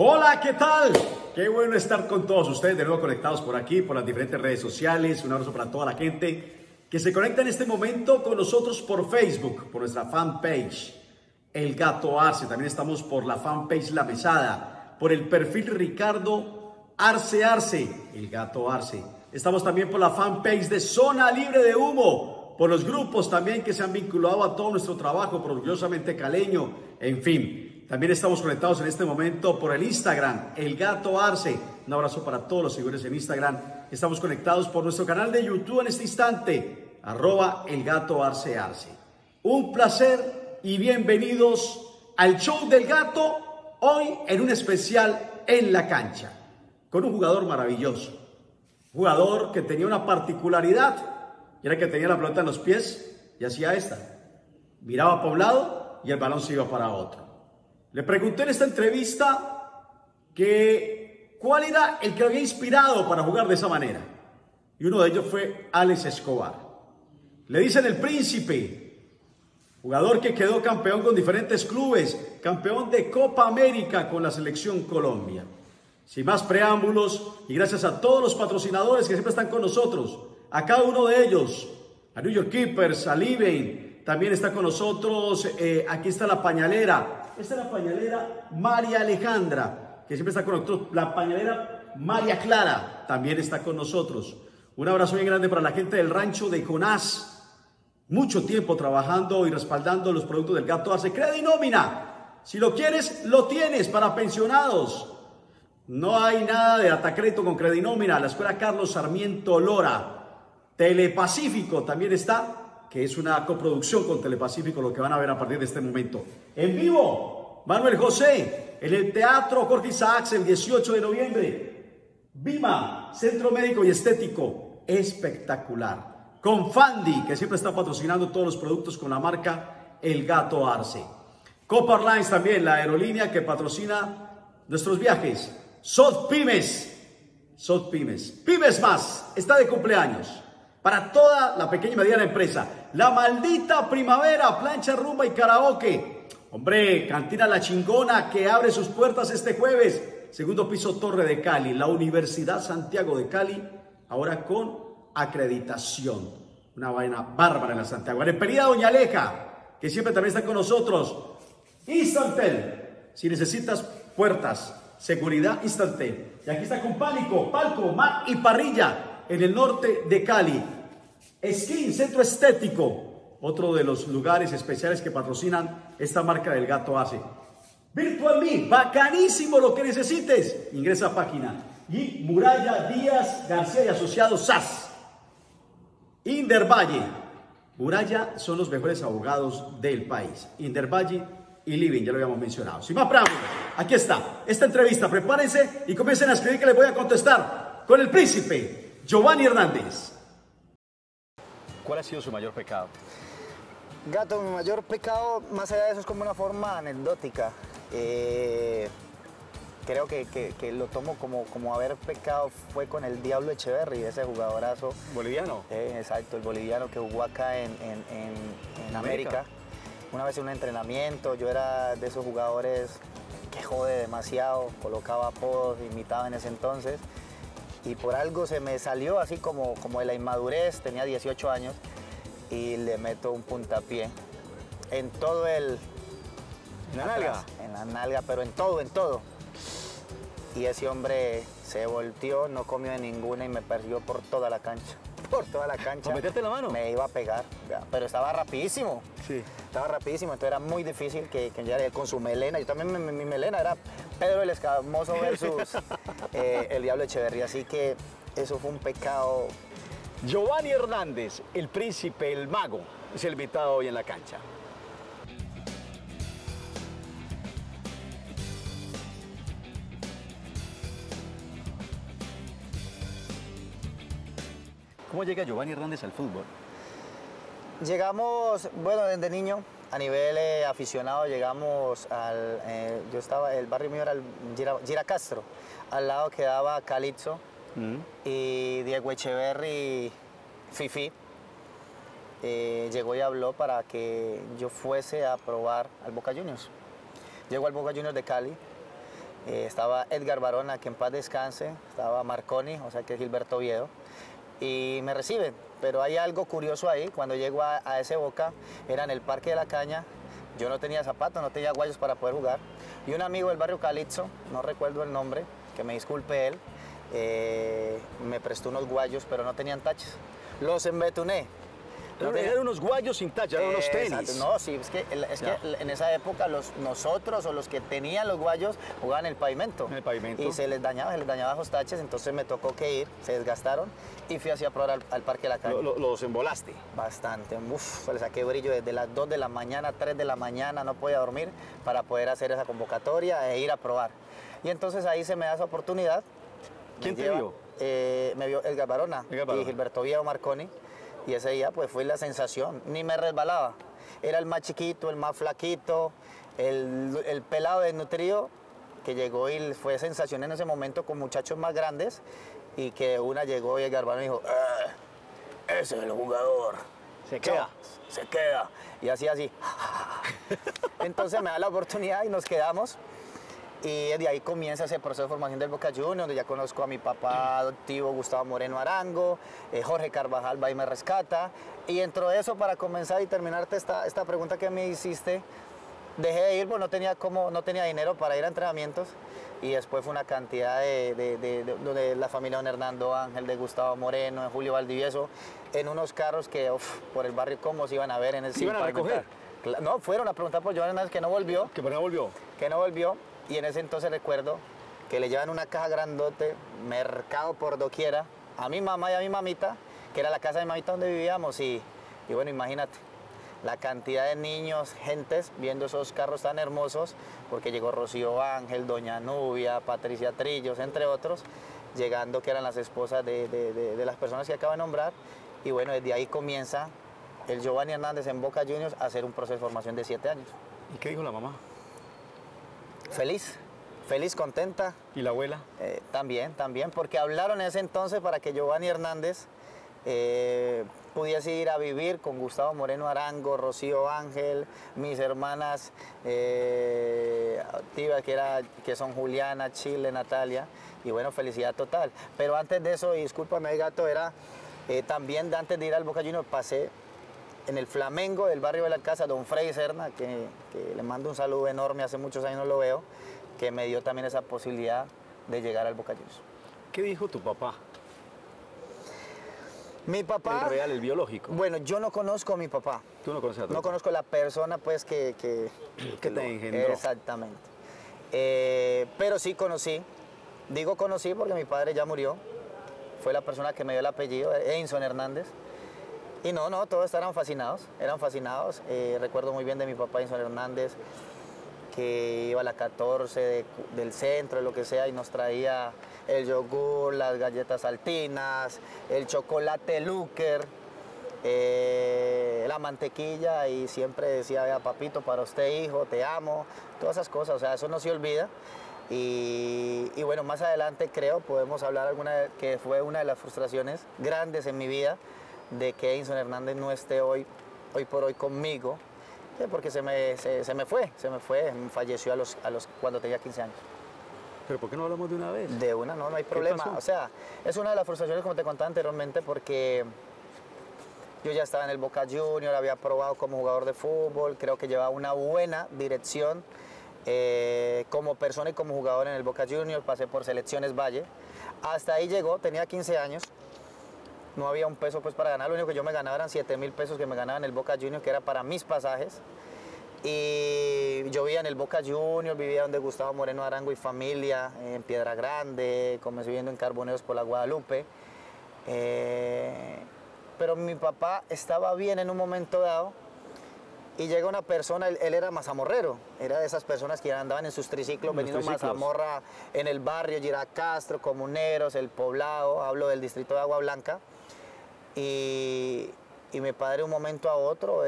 Hola, ¿qué tal? Qué bueno estar con todos ustedes de nuevo conectados por aquí, por las diferentes redes sociales. Un abrazo para toda la gente que se conecta en este momento con nosotros por Facebook, por nuestra fanpage El Gato Arce. También estamos por la fanpage La Mesada, por el perfil Ricardo Arce Arce, El Gato Arce. Estamos también por la fanpage de Zona Libre de Humo, por los grupos también que se han vinculado a todo nuestro trabajo, por Orgullosamente Caleño, en fin. También estamos conectados en este momento por el Instagram, El Gato Arce. Un abrazo para todos los seguidores en Instagram. Estamos conectados por nuestro canal de YouTube en este instante, arroba El Gato Arce Arce. Un placer y bienvenidos al show del gato, hoy en un especial en la cancha, con un jugador maravilloso. Jugador que tenía una particularidad, y era que tenía la pelota en los pies y hacía esta. Miraba para un lado y el balón se iba para otro. Le pregunté en esta entrevista que cuál era el que había inspirado para jugar de esa manera. Y uno de ellos fue Alex Escobar. Le dicen el príncipe, jugador que quedó campeón con diferentes clubes, campeón de Copa América con la Selección Colombia. Sin más preámbulos, y gracias a todos los patrocinadores que siempre están con nosotros, a cada uno de ellos, a New York Keepers, a Libén, también está con nosotros, aquí está la pañalera. Esta es la pañalera María Alejandra, que siempre está con nosotros. La pañalera María Clara también está con nosotros. Un abrazo bien grande para la gente del rancho de Jonás. Mucho tiempo trabajando y respaldando los productos del Gato Arce. Credinómina, si lo quieres, lo tienes para pensionados. No hay nada de atacrédito con Credinómina. La escuela Carlos Sarmiento Lora. Telepacífico también está, que es una coproducción con Telepacífico, lo que van a ver a partir de este momento. En vivo, Manuel José, en el Teatro Jorge Isaacs, el 18 de noviembre. Bima, Centro Médico y Estético, espectacular. Confandi, que siempre está patrocinando todos los productos con la marca El Gato Arce. Copa Airlines también, la aerolínea que patrocina nuestros viajes. Soft Pymes, Soft Pymes. Pymes Más, está de cumpleaños. Para toda la pequeña y mediana empresa. La Maldita Primavera, plancha, rumba y karaoke. Hombre, Cantina La Chingona, que abre sus puertas este jueves. Segundo piso, Torre de Cali. La Universidad Santiago de Cali, ahora con acreditación. Una vaina bárbara en la Santiago. Arepería Doña Aleja, que siempre también está con nosotros. Instantel, si necesitas puertas, seguridad, Instantel. Y aquí está con Palco, Mar y Parrilla, en el norte de Cali. Skin, Centro Estético, otro de los lugares especiales que patrocinan esta marca del Gato Arce. Virtual Me, bacanísimo lo que necesites. Ingresa a página. Y Muralla Díaz García y Asociados SAS. Indervalle. Muralla son los mejores abogados del país. Indervalle y Living, ya lo habíamos mencionado. Sin más preámbulos, aquí está esta entrevista. Prepárense y comiencen a escribir que les voy a contestar con el príncipe Giovanni Hernández. ¿Cuál ha sido su mayor pecado? Gato, mi mayor pecado, más allá de eso, es como una forma anecdótica. Creo que lo tomo como haber pecado fue con el Diablo Echeverry, ese jugadorazo. ¿Boliviano? Exacto, el boliviano que jugó acá en América. Una vez en un entrenamiento, yo era de esos jugadores que jode demasiado, colocaba apodos, imitaba en ese entonces. Y por algo se me salió así como de la inmadurez, tenía 18 años, y le meto un puntapié en todo el... ¿En la nalga? En la nalga, pero en todo. Y ese hombre se volteó, no comió de ninguna y me persiguió por toda la cancha. Por toda la cancha. ¿Para meterte la mano? Me iba a pegar, pero estaba rapidísimo. Sí. Estaba rapidísimo, entonces era muy difícil que ya con su melena. Yo también, mi melena era Pedro el Escamoso versus el Diablo Echeverría. Así que eso fue un pecado. Giovanni Hernández, el príncipe, el mago, es el invitado hoy en la cancha. ¿Cómo llega Giovanni Hernández al fútbol? Llegamos, bueno, desde niño, a nivel aficionado, llegamos al... yo estaba, el barrio mío era el Gira Castro, al lado quedaba Calipso y Diego Echeverry, Fifi. Llegó y habló para que yo fuese a probar al Boca Juniors. Llegó al Boca Juniors de Cali, Estaba Edgar Barona, que en paz descanse, estaba Marconi, o sea que Gilberto Oviedo, y me reciben. Pero hay algo curioso ahí, cuando llego a ese Boca, era en el Parque de la Caña, yo no tenía zapatos, no tenía guayos para poder jugar, y un amigo del barrio Calipso, no recuerdo el nombre, que me disculpe él, me prestó unos guayos, pero no tenían tachas. Los embetuné. No eran unos guayos sin tacha, eran unos tenis. Exacto. No, sí, es que en esa época nosotros o los que tenían los guayos jugaban en el pavimento. En el pavimento. Y se les dañaba los taches, entonces me tocó que ir, se desgastaron y fui hacia probar al Parque de la Calle. ¿Los embolaste? Bastante, uff, le saqué brillo desde las 2 de la mañana, 3 de la mañana, no podía dormir para poder hacer esa convocatoria e ir a probar. Y entonces ahí se me da esa oportunidad. ¿Quién te vio? Me vio Edgar Barona y Gilberto Viejo Marconi. Y ese día pues fue la sensación, ni me resbalaba. Era el más chiquito, el más flaquito, el pelado desnutrido que llegó y fue sensación en ese momento con muchachos más grandes y que una llegó y el Garbano dijo, ese es el jugador. Se queda. Y así. Entonces me da la oportunidad y nos quedamos. Y de ahí comienza ese proceso de formación del Boca Juniors, donde ya conozco a mi papá adoptivo Gustavo Moreno Arango, Jorge Carvajal va y me rescata. Y dentro de eso, para comenzar y terminarte esta pregunta que me hiciste, dejé de ir porque no tenía dinero para ir a entrenamientos. Y después fue una cantidad de la familia de Hernando Ángel, de Gustavo Moreno, de Julio Valdivieso, en unos carros que por el barrio cómo se iban a ver en el sitio. ¿Iban a recoger? No, fueron a preguntar por Giovanni Hernández, que no volvió. Que no volvió. Y en ese entonces recuerdo que le llevan una caja grandote, mercado por doquiera, a mi mamá y a mi mamita, que era la casa de mi mamita donde vivíamos. Y bueno, imagínate, la cantidad de niños, gentes, viendo esos carros tan hermosos, porque llegó Rocío Ángel, Doña Nubia, Patricia Trillos, entre otros, llegando que eran las esposas de las personas que acabo de nombrar. Y bueno, desde ahí comienza el Giovanni Hernández en Boca Juniors a hacer un proceso de formación de 7 años. ¿Y qué dijo la mamá? Feliz, contenta. ¿Y la abuela? También, porque hablaron en ese entonces para que Giovanni Hernández pudiese ir a vivir con Gustavo Moreno Arango, Rocío Ángel, mis hermanas activas que son Juliana, Chile, Natalia, y bueno, felicidad total. Pero antes de eso, y discúlpame gato, era también antes de ir al Boca Juniors pasé en el Flamengo del barrio de la Alcázar, don Freddy Serna, que le mando un saludo enorme, hace muchos años no lo veo, que me dio también esa posibilidad de llegar al Boca Juniors. ¿Qué dijo tu papá? Mi papá... El real, el biológico. Bueno, yo no conozco a mi papá. ¿Tú no conoces a tu papá? No conozco a la persona, pues, que te engendró. Exactamente. Pero sí conocí. Digo conocí porque mi padre ya murió. Fue la persona que me dio el apellido, Edinson Hernández. Y no, todos eran fascinados. Recuerdo muy bien de mi papá Edinson Hernández, que iba a la 14 del centro, lo que sea, y nos traía el yogur, las galletas saltinas, el chocolate Lucker, la mantequilla, y siempre decía, vea papito, para usted hijo, te amo, todas esas cosas, o sea, eso no se olvida. Y bueno, más adelante creo podemos hablar alguna que fue una de las frustraciones grandes en mi vida, de que Edinson Hernández no esté hoy por hoy conmigo, porque se me fue, falleció cuando tenía 15 años. ¿Pero por qué no hablamos de una vez? De una, no hay problema. O sea, es una de las frustraciones, como te contaba anteriormente, porque yo ya estaba en el Boca Juniors, había probado como jugador de fútbol, creo que llevaba una buena dirección como persona y como jugador en el Boca Juniors, pasé por Selecciones Valle, hasta ahí llegó, tenía 15 años, no había un peso pues para ganar, lo único que yo me ganaba eran 7.000 pesos que me ganaba en el Boca Juniors, que era para mis pasajes. Y yo vivía en el Boca Juniors, vivía donde Gustavo Moreno Arango y familia, en Piedra Grande, comencé viviendo en Carboneros por la Guadalupe. Pero mi papá estaba bien en un momento dado y llega una persona, él era mazamorrero, era de esas personas que andaban en sus triciclos, vendiendo mazamorra en el barrio, Giracastro, Comuneros, El Poblado, hablo del distrito de Agua Blanca. Y mi padre, un momento a otro,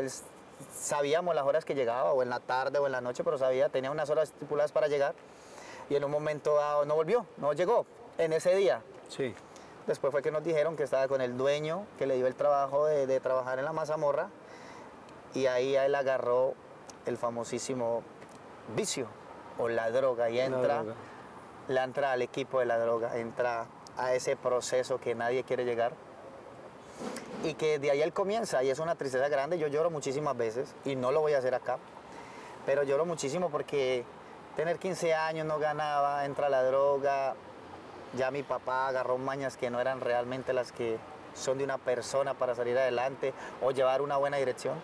sabíamos las horas que llegaba, o en la tarde o en la noche, pero tenía unas horas estipuladas para llegar, y en un momento dado no volvió, no llegó en ese día. Sí. Después fue que nos dijeron que estaba con el dueño, que le dio el trabajo de trabajar en la mazamorra, y ahí él agarró el famosísimo vicio, o la droga, y entra la entrada al equipo de la droga, entra a ese proceso que nadie quiere llegar y que de ahí él comienza, y es una tristeza grande. Yo lloro muchísimas veces y no lo voy a hacer acá, pero lloro muchísimo porque tener 15 años no ganaba, entra a la droga, ya mi papá agarró mañas que no eran realmente las que son de una persona para salir adelante o llevar una buena dirección.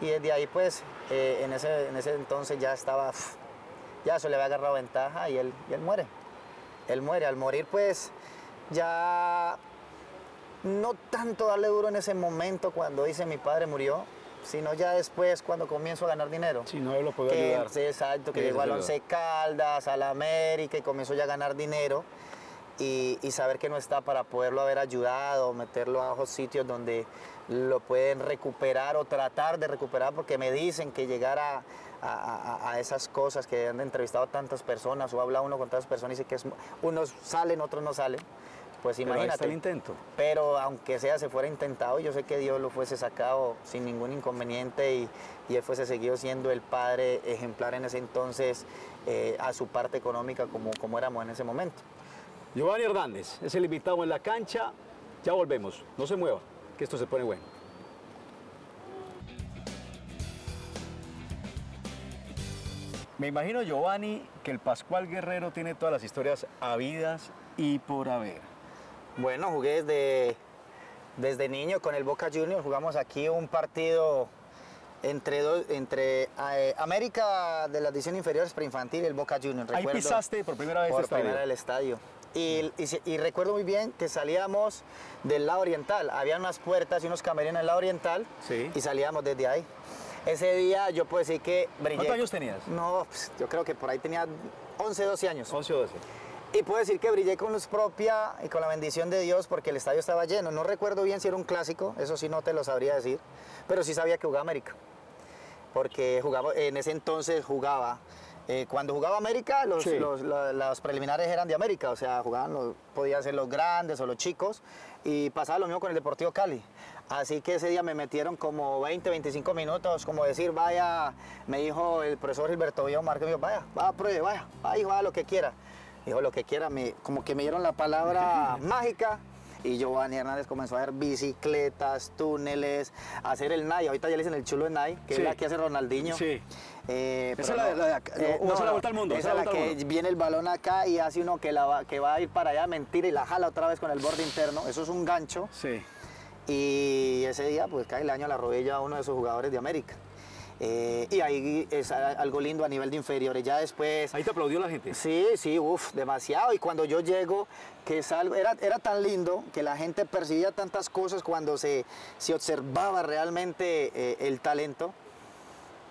Y desde ahí pues, en ese entonces ya estaba, ya se le había agarrado ventaja y él muere. Él muere, al morir pues ya no tanto darle duro en ese momento cuando dice mi padre murió, sino ya después cuando comienzo a ganar dinero. Sí, no lo puedo ayudar. Exacto, que llegó al Once Caldas, al América, y comenzó ya a ganar dinero y saber que no está para poderlo haber ayudado, meterlo a otros sitios donde lo pueden recuperar o tratar de recuperar, porque me dicen que llegar a esas cosas que han entrevistado tantas personas o habla uno con tantas personas y dice que unos salen, otros no salen. Pues imagínate. Pero ahí está el intento. Pero aunque sea se fuera intentado, yo sé que Dios lo fuese sacado sin ningún inconveniente y él fuese seguido siendo el padre ejemplar en ese entonces a su parte económica como éramos en ese momento. Giovanni Hernández es el invitado en la cancha. Ya volvemos. No se muevan, que esto se pone bueno. Me imagino, Giovanni, que el Pascual Guerrero tiene todas las historias habidas y por haber. Bueno, jugué desde niño con el Boca Juniors. Jugamos aquí un partido entre América de las divisiones inferiores preinfantil y el Boca Juniors. Recuerdo, ahí pisaste por primera vez el estadio. Y recuerdo muy bien que salíamos del lado oriental. Había unas puertas y unos camerinos del lado oriental, sí, y salíamos desde ahí. Ese día yo puedo decir que brillé. ¿Cuántos años tenías? No, pues, yo creo que por ahí tenía 11, 12 años. 11 o 12. Y puedo decir que brillé con luz propia y con la bendición de Dios porque el estadio estaba lleno. No recuerdo bien si era un clásico, eso sí no te lo sabría decir, pero sí sabía que jugaba América. Porque jugaba, en ese entonces jugaba, cuando jugaba América, los preliminares eran de América, o sea, jugaban, podían ser los grandes o los chicos, y pasaba lo mismo con el Deportivo Cali. Así que ese día me metieron como 20, 25 minutos, como decir, vaya, me dijo el profesor Gilberto Villa Marco, me dijo, vaya, hijo, haga lo que quiera. Dijo lo que quiera, como que me dieron la palabra mágica y Giovanni Hernández comenzó a hacer bicicletas, túneles, a hacer el nai. Ahorita ya le dicen el chulo de nai, que sí, es la que hace Ronaldinho. Sí. Esa es la vuelta al mundo. Esa es la que viene el balón acá y hace uno que va a ir para allá, mentira, y la jala otra vez con el borde interno. Eso es un gancho. Sí. Y ese día pues cae el año a la rodilla a uno de esos jugadores de América. Y ahí es algo lindo a nivel de inferiores. Ya después... ¿Ahí te aplaudió la gente? Sí, uff, demasiado. Y cuando yo llego, que salgo, era tan lindo que la gente percibía tantas cosas cuando se observaba realmente el talento.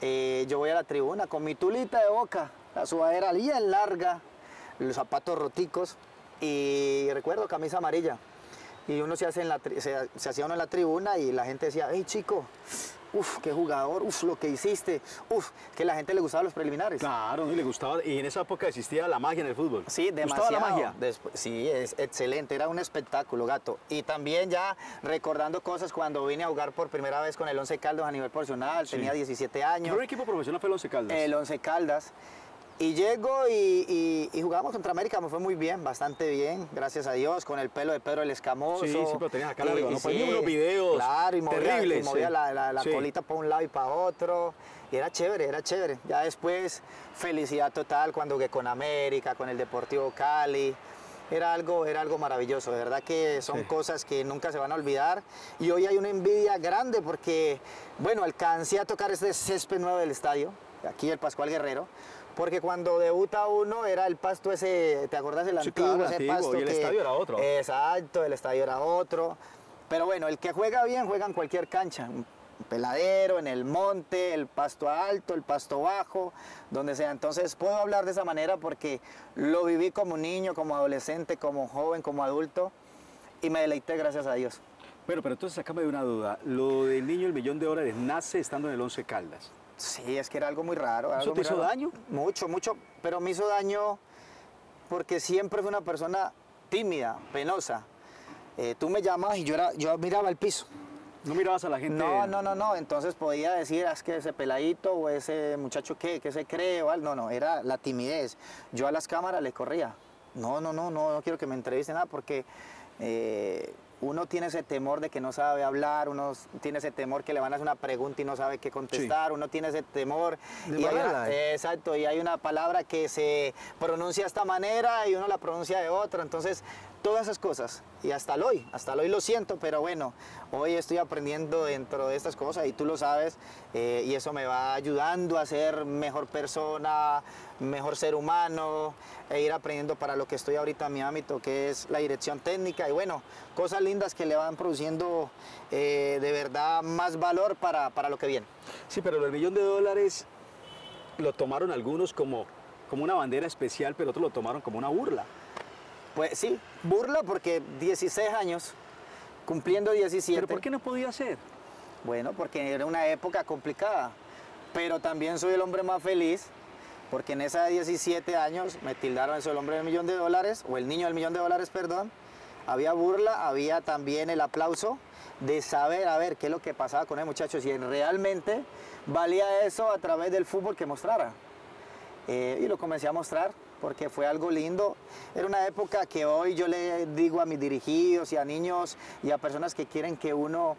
Yo voy a la tribuna con mi tulita de Boca, la sudadera bien larga, los zapatos roticos y recuerdo camisa amarilla. Y uno se hacía uno en la tribuna y la gente decía, hey chico, uf, qué jugador, uf, lo que hiciste, uf, que la gente le gustaban los preliminares. Claro, y le gustaba, y en esa época existía la magia en el fútbol. Sí, demasiado. ¿Gustaba la magia? Sí, es excelente, era un espectáculo, gato. Y también ya recordando cosas cuando vine a jugar por primera vez con el Once Caldas a nivel profesional, sí, tenía 17 años. ¿Pero el equipo profesional fue el Once Caldas? El Once Caldas. Y llego y jugamos contra América, me fue muy bien, bastante bien, gracias a Dios, con el pelo de Pedro el Escamoso. Sí, pero tenías acá largo, ¿no? Ponía unos videos, claro, y terribles. Movía la colita para un lado y para otro, y era chévere. Ya después, felicidad total cuando jugué con América, con el Deportivo Cali. Era algo maravilloso, de verdad que son cosas que nunca se van a olvidar. Y hoy hay una envidia grande porque, bueno, alcancé a tocar este césped nuevo del estadio, aquí el Pascual Guerrero, porque cuando debuta uno era el pasto ese, ¿te acordás del antiguo? Claro, ese pasto y el estadio era otro. Exacto, el estadio era otro. Pero bueno, el que juega bien juega en cualquier cancha. Un peladero, en el monte, el pasto alto, el pasto bajo, donde sea. Entonces puedo hablar de esa manera porque lo viví como niño, como adolescente, como joven, como adulto y me deleité gracias a Dios. Bueno, pero entonces sácame de una duda. Lo del niño, el $1.000.000 nace estando en el Once Caldas. Sí, es que era algo muy raro. ¿Eso te hizo daño? Mucho, mucho, pero me hizo daño porque siempre fui una persona tímida, penosa. Tú me llamabas y yo miraba el piso. No mirabas a la gente. No. Entonces podía decir, es que ese peladito o ese muchacho que se cree o algo. No, era la timidez. Yo a las cámaras le corría. No quiero que me entrevisten nada porque uno tiene ese temor de que no sabe hablar, uno tiene ese temor que le van a hacer una pregunta y no sabe qué contestar, uno tiene ese temor. Exacto, y hay una palabra que se pronuncia de esta manera y uno la pronuncia de otra, entonces todas esas cosas. Y hasta el hoy lo siento, pero bueno, hoy estoy aprendiendo dentro de estas cosas y tú lo sabes y eso me va ayudando a ser mejor persona, mejor ser humano e ir aprendiendo para lo que estoy ahorita en mi ámbito, que es la dirección técnica y bueno, cosas lindas que le van produciendo de verdad más valor para lo que viene. Sí, pero el $1.000.000 lo tomaron algunos como una bandera especial, pero otros lo tomaron como una burla. Pues sí, burla porque 16 años, cumpliendo 17. ¿Pero por qué no podía ser? Bueno, porque era una época complicada, pero también soy el hombre más feliz, porque en esos 17 años me tildaron eso, el hombre del $1.000.000, o el niño del $1.000.000, perdón. Había burla, había también el aplauso de saber, a ver, qué es lo que pasaba con el muchacho, si realmente valía eso a través del fútbol que mostrara. Y lo comencé a mostrar porque fue algo lindo. Era una época que hoy yo le digo a mis dirigidos y a niños y a personas que quieren que uno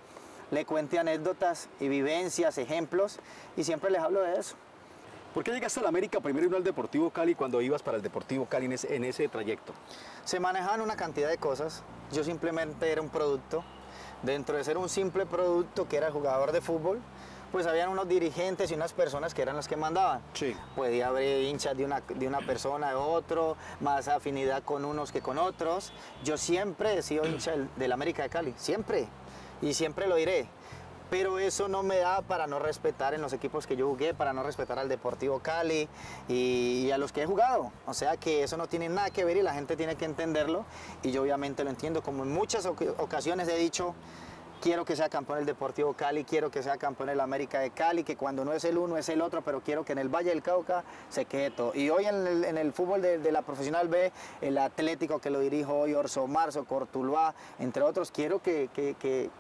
le cuente anécdotas y vivencias, ejemplos, y siempre les hablo de eso. ¿Por qué llegaste a la América primero y no al Deportivo Cali cuando ibas para el Deportivo Cali en ese trayecto? Se manejaban una cantidad de cosas. Yo simplemente era un producto. Dentro de ser un simple producto que era el jugador de fútbol, pues habían unos dirigentes y unas personas que eran las que mandaban. Sí. Podía haber hinchas de una persona, de otro, más afinidad con unos que con otros. Yo siempre he sido hincha del América de Cali, siempre, y siempre lo diré. Pero eso no me da para no respetar en los equipos que yo jugué, para no respetar al Deportivo Cali y a los que he jugado. O sea que eso no tiene nada que ver y la gente tiene que entenderlo. Y yo obviamente lo entiendo, como en muchas ocasiones he dicho, quiero que sea campeón el Deportivo Cali, quiero que sea campeón el América de Cali, que cuando no es el uno es el otro, pero quiero que en el Valle del Cauca se quede todo. Y hoy en el fútbol de la Profesional B, el Atlético que lo dirijo hoy, Orso Marzo, Cortuluá, entre otros, quiero que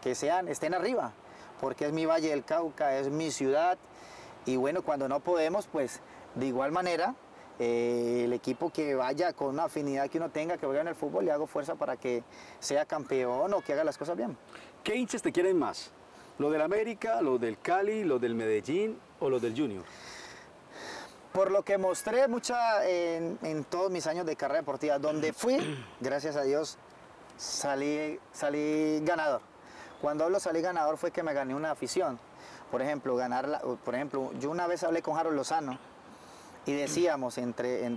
estén arriba, porque es mi Valle del Cauca, es mi ciudad. Y bueno, cuando no podemos, pues de igual manera, el equipo que vaya con una afinidad que uno tenga, que vaya en el fútbol, le hago fuerza para que sea campeón o que haga las cosas bien. ¿Qué hinchas te quieren más? ¿Los del América, los del Cali, los del Medellín o los del Junior? Por lo que mostré en todos mis años de carrera deportiva, donde fui, gracias a Dios, salí ganador. Cuando hablo salí ganador fue que me gané una afición. Por ejemplo, yo una vez hablé con Harold Lozano y decíamos, en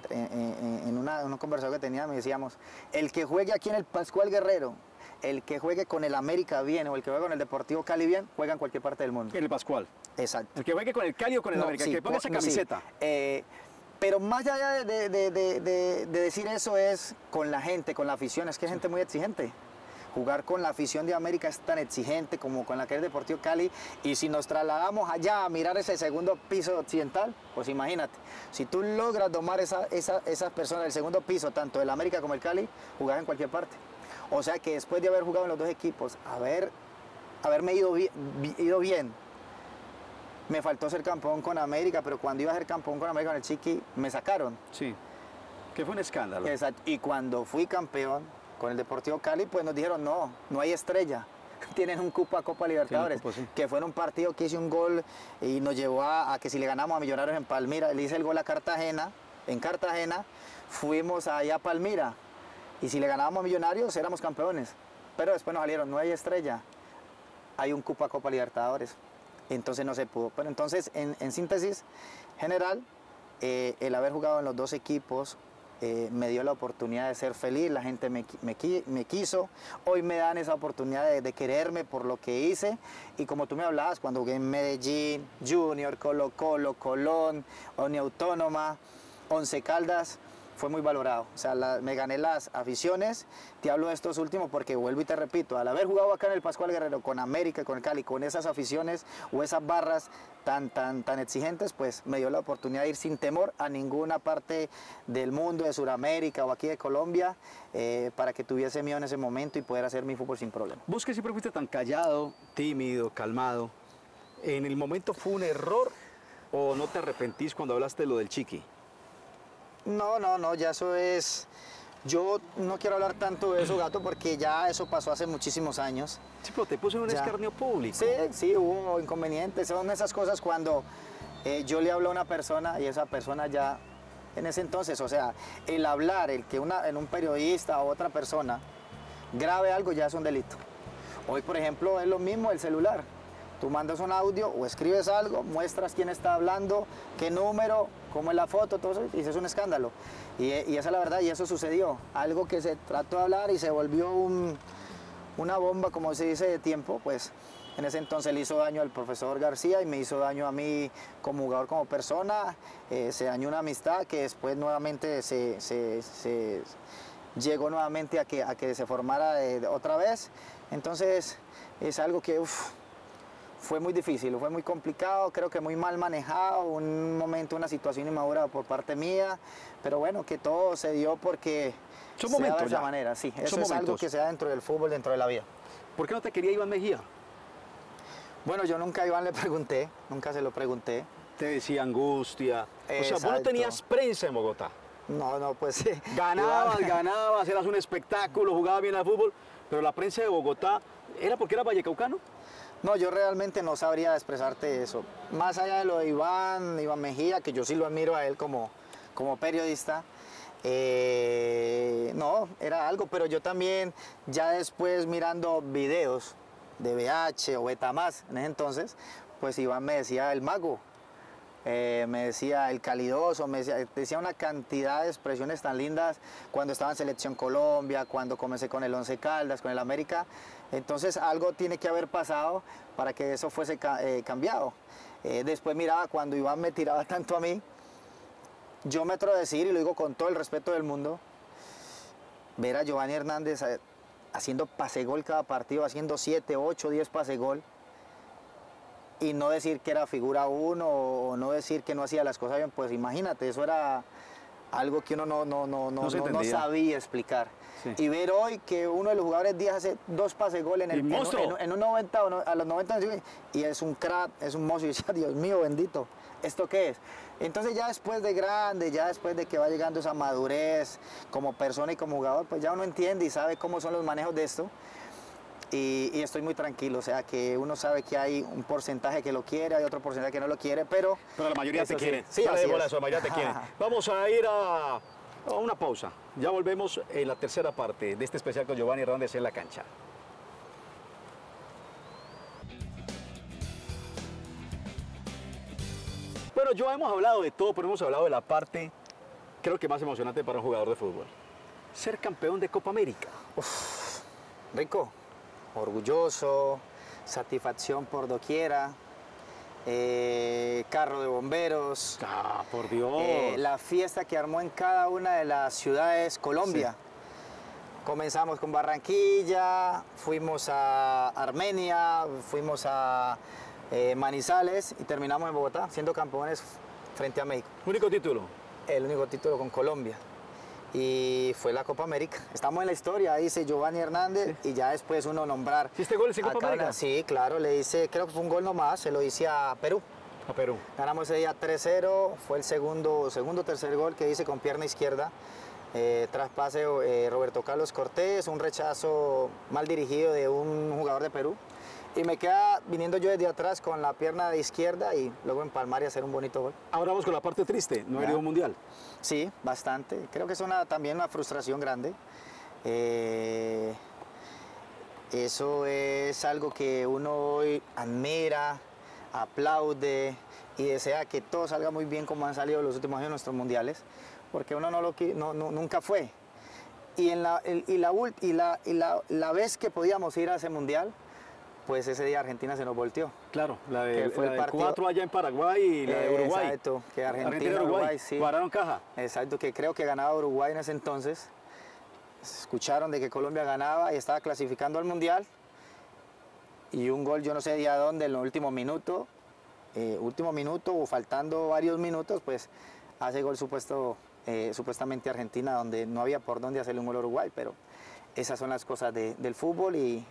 una conversación que teníamos, decíamos, el que juegue aquí en el Pascual Guerrero, el que juegue con el América bien o el que juegue con el Deportivo Cali bien, juega en cualquier parte del mundo. En el Pascual. Exacto. El que juegue con el Cali o con el América, el que ponga esa camiseta. Sí. Pero más allá de decir eso es con la gente, con la afición, es que es gente muy exigente. Jugar con la afición de América es tan exigente como con la que es Deportivo Cali, y si nos trasladamos allá a mirar ese segundo piso occidental, pues imagínate, si tú logras domar esas personas del segundo piso, tanto el América como el Cali, jugás en cualquier parte. O sea que después de haber jugado en los dos equipos, haberme ido bien, me faltó ser campeón con América, pero cuando iba a ser campeón con América, con el Chiqui, me sacaron. Sí, que fue un escándalo. Exacto, y cuando fui campeón con el Deportivo Cali, pues nos dijeron, no hay estrella, tienen un cupo a Copa Libertadores, sí, que fue en un partido que hice un gol y nos llevó a que si le ganamos a Millonarios en Palmira, le hice el gol a Cartagena, en Cartagena, fuimos allá a Palmira, y si le ganábamos a Millonarios, éramos campeones, pero después nos salieron, no hay estrella, hay un cupo a Copa Libertadores, entonces no se pudo. Pero entonces, en síntesis general, el haber jugado en los dos equipos, me dio la oportunidad de ser feliz, la gente me quiso, hoy me dan esa oportunidad de quererme por lo que hice, y como tú me hablabas, cuando jugué en Medellín, Junior, Colo Colo, Colón, Uniautónoma, Once Caldas, fue muy valorado. O sea, me gané las aficiones. Te hablo de estos últimos porque vuelvo y te repito, al haber jugado acá en el Pascual Guerrero con América, con el Cali, con esas aficiones o esas barras tan exigentes, pues me dio la oportunidad de ir sin temor a ninguna parte del mundo, de Sudamérica o aquí de Colombia, para que tuviese miedo en ese momento y poder hacer mi fútbol sin problema. ¿Vos que siempre fuiste tan callado, tímido, calmado, en el momento fue un error o no te arrepentís cuando hablaste de lo del Chiqui? No, ya eso es... Yo no quiero hablar tanto de eso, Gato, porque ya eso pasó hace muchísimos años. Sí, pero te puso en un escarnio público. Sí, hubo inconvenientes. Son esas cosas cuando yo le hablo a una persona y esa persona ya... En ese entonces, o sea, el hablar, el que un periodista o otra persona grabe algo ya es un delito. Hoy, por ejemplo, es lo mismo el celular. Tú mandas un audio o escribes algo, muestras quién está hablando, qué número, cómo es la foto, todo eso, y eso es un escándalo. Y esa es la verdad, y eso sucedió. Algo que se trató de hablar y se volvió una bomba, como se dice, de tiempo, pues en ese entonces le hizo daño al profesor García y me hizo daño a mí como jugador, como persona. Se dañó una amistad que después nuevamente se llegó nuevamente a que se formara otra vez. Entonces es algo que... Fue muy difícil, fue muy complicado, creo que muy mal manejado, un momento, una situación inmadura por parte mía, pero bueno, que todo se dio porque son momentos, se da de esa manera, sí, eso es algo que se da dentro del fútbol, dentro de la vida. ¿Por qué no te quería Iván Mejía? Bueno, yo nunca a Iván le pregunté, nunca se lo pregunté. Te decía angustia, exacto. O sea, vos no tenías prensa en Bogotá. No, pues... Ganabas, eras un espectáculo, jugabas bien al fútbol, pero la prensa de Bogotá, ¿era porque era vallecaucano? No, yo realmente no sabría expresarte eso. Más allá de lo de Iván Mejía, que yo sí lo admiro a él como periodista, no, era algo, pero yo también, ya después mirando videos de BH o Betamás, en ese entonces, pues Iván me decía el mago, me decía el calidoso, me decía una cantidad de expresiones tan lindas cuando estaba en Selección Colombia, cuando comencé con el Once Caldas, con el América. Entonces algo tiene que haber pasado para que eso fuese cambiado. Después miraba cuando Iván me tiraba tanto a mí, yo me atrevo a decir, y lo digo con todo el respeto del mundo, ver a Giovanni Hernández haciendo pasegol cada partido, haciendo 7, 8, 10 pasegol, y no decir que era figura uno o no decir que no hacía las cosas bien, pues imagínate, eso era algo que uno no sabía explicar. Sí. Y ver hoy que uno de los jugadores Díaz hace 2 pases gol en un 90 o no, a los 90 y es un crack, es un mozo y ya, Dios mío bendito, ¿esto qué es? Entonces ya después de grande, ya después de que va llegando esa madurez como persona y como jugador, pues ya uno entiende y sabe cómo son los manejos de esto. Y estoy muy tranquilo, o sea que uno sabe que hay un porcentaje que lo quiere, hay otro porcentaje que no lo quiere, pero la mayoría te quiere. Sí, así es. La mayoría te quiere. Vamos a ir a una pausa. Ya volvemos en la tercera parte de este especial con Giovanni Hernández en la cancha. Bueno, ya hemos hablado de todo, pero hemos hablado de la parte, creo que más emocionante para un jugador de fútbol. Ser campeón de Copa América. Uf, rico. Orgulloso, satisfacción por doquiera, carro de bomberos. ¡Ah, por Dios! La fiesta que armó en cada una de las ciudades Colombia. Sí. Comenzamos con Barranquilla, fuimos a Armenia, fuimos a Manizales y terminamos en Bogotá, siendo campeones frente a México. ¿Único título? El único título con Colombia. Y fue la Copa América. Estamos en la historia, dice Giovanni Hernández, sí. Y ya después uno nombrar. ¿Hiciste goles en Copa América? Sí, claro, le hice, creo que fue un gol nomás, se lo hice a Perú. A Perú. Ganamos ese día 3-0, fue el tercer gol que hice con pierna izquierda. Traspase Roberto Carlos Cortés, un rechazo mal dirigido de un jugador de Perú. Y me queda viniendo yo desde atrás con la pierna de izquierda y luego empalmar y hacer un bonito gol. Ahora vamos con la parte triste, no haber ido a un mundial. Sí, bastante. Creo que es también una frustración grande. Eso es algo que uno hoy admira, aplaude y desea que todo salga muy bien como han salido los últimos años nuestros mundiales, porque uno nunca fue. Y la vez que podíamos ir a ese mundial, pues ese día Argentina se nos volteó. Claro, la de, fue la el de 4 allá en Paraguay y la de Uruguay. Exacto, que Argentina-Uruguay, sí. Pararon caja. Exacto, que creo que ganaba Uruguay en ese entonces. Escucharon de que Colombia ganaba y estaba clasificando al Mundial. Y un gol, yo no sé de dónde, en el último minuto o faltando varios minutos, pues hace gol supuestamente Argentina, donde no había por dónde hacerle un gol a Uruguay, pero esas son las cosas del fútbol y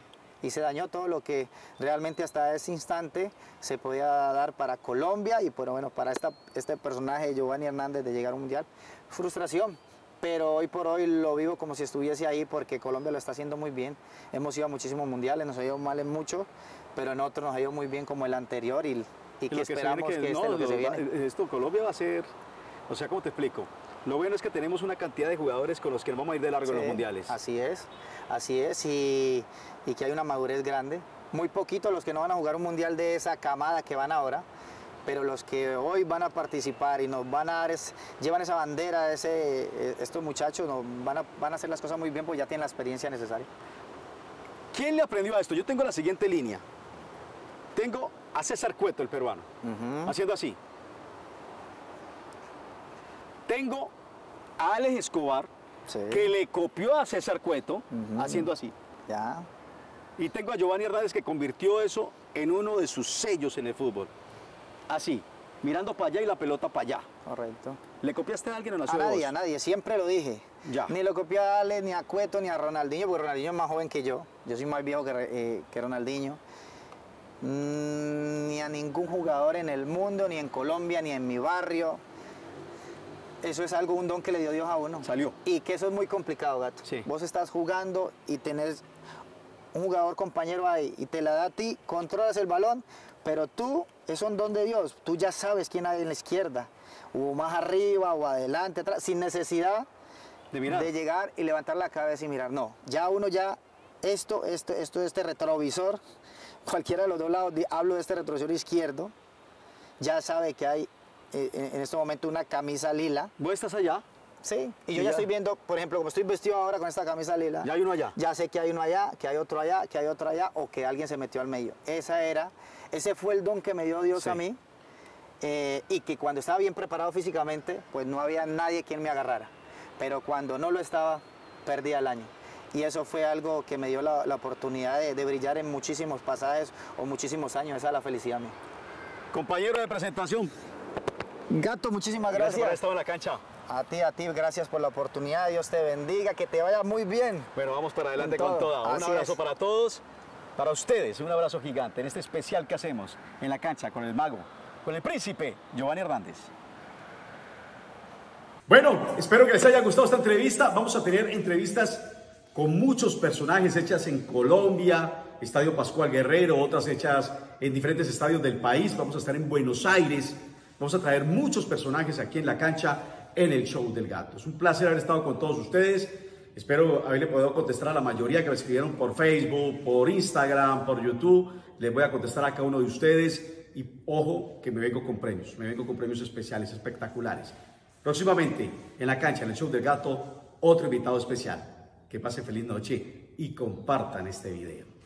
se dañó todo lo que realmente hasta ese instante se podía dar para Colombia y bueno, para este personaje Giovanni Hernández de llegar a un Mundial. Frustración, pero hoy por hoy lo vivo como si estuviese ahí porque Colombia lo está haciendo muy bien. Hemos ido a muchísimos mundiales, nos ha ido mal en muchos, pero en otros nos ha ido muy bien como el anterior y que esperamos que este lo que se viene. Esto Colombia va a ser, o sea, ¿cómo te explico? Lo bueno es que tenemos una cantidad de jugadores con los que nos vamos a ir de largo en los mundiales. Así es, y que hay una madurez grande. Muy poquitos los que no van a jugar un mundial de esa camada que van ahora, pero los que hoy van a participar y nos van a dar, llevan esa bandera, estos muchachos van a hacer las cosas muy bien porque ya tienen la experiencia necesaria. ¿Quién le aprendió a esto? Yo tengo la siguiente línea. Tengo a César Cueto, el peruano, haciendo así. Tengo a Alex Escobar, que le copió a César Cueto, haciendo así. Ya. Y tengo a Giovanni Hernández, que convirtió eso en uno de sus sellos en el fútbol. Así, mirando para allá y la pelota para allá. Correcto. ¿Le copiaste a alguien o no? A nadie, siempre lo dije. Ya. Ni lo copié a Alex, ni a Cueto, ni a Ronaldinho, porque Ronaldinho es más joven que yo. Yo soy más viejo que Ronaldinho. Ni a ningún jugador en el mundo, ni en Colombia, ni en mi barrio. Eso es algo, un don que le dio Dios a uno. Salió. Y que eso es muy complicado, Gato. Sí. Vos estás jugando y tenés un jugador compañero ahí y te la da a ti, controlas el balón, pero tú, es un don de Dios. Tú ya sabes quién hay en la izquierda, o más arriba, o adelante, atrás, sin necesidad de llegar y levantar la cabeza y mirar. No, ya uno ya, este retrovisor, cualquiera de los dos lados, hablo de este retrovisor izquierdo, ya sabe que hay en este momento una camisa lila. ¿Vos estás allá? Sí, y yo ya estoy viendo, por ejemplo, como estoy vestido ahora con esta camisa lila. Ya hay uno allá. Ya sé que hay uno allá, que hay otro allá, que hay otro allá, o que alguien se metió al medio. Ese fue el don que me dio Dios a mí, y que cuando estaba bien preparado físicamente, pues no había nadie quien me agarrara. Pero cuando no lo estaba, perdía el año. Y eso fue algo que me dio la oportunidad de brillar en muchísimos pasajes o muchísimos años. Esa es la felicidad mía. Compañero de presentación. Gato, muchísimas gracias. Gracias por haber estado en la cancha. A ti, gracias por la oportunidad. Dios te bendiga, que te vaya muy bien. Bueno, vamos para adelante con toda. Un abrazo para todos. Para ustedes, un abrazo gigante en este especial que hacemos en la cancha con el mago, con el príncipe Giovanni Hernández. Bueno, espero que les haya gustado esta entrevista. Vamos a tener entrevistas con muchos personajes hechas en Colombia, Estadio Pascual Guerrero, otras hechas en diferentes estadios del país. Vamos a estar en Buenos Aires, vamos a traer muchos personajes aquí en la cancha en el show del Gato. Es un placer haber estado con todos ustedes. Espero haberle podido contestar a la mayoría que me escribieron por Facebook, por Instagram, por YouTube. Les voy a contestar a cada uno de ustedes y ojo que me vengo con premios especiales, espectaculares. Próximamente en la cancha, en el show del Gato, otro invitado especial. Que pasen feliz noche y compartan este video.